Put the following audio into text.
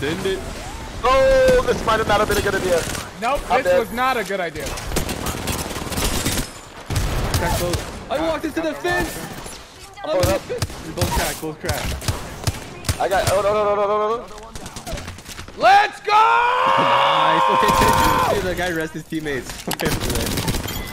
Send it. Oh, this might have not been a good idea. Nope, this was not a good idea. I walked into the fence. You're both cracked, both cracked. I got. Oh no. Let's go! Nice. Okay, the guy rests his teammates.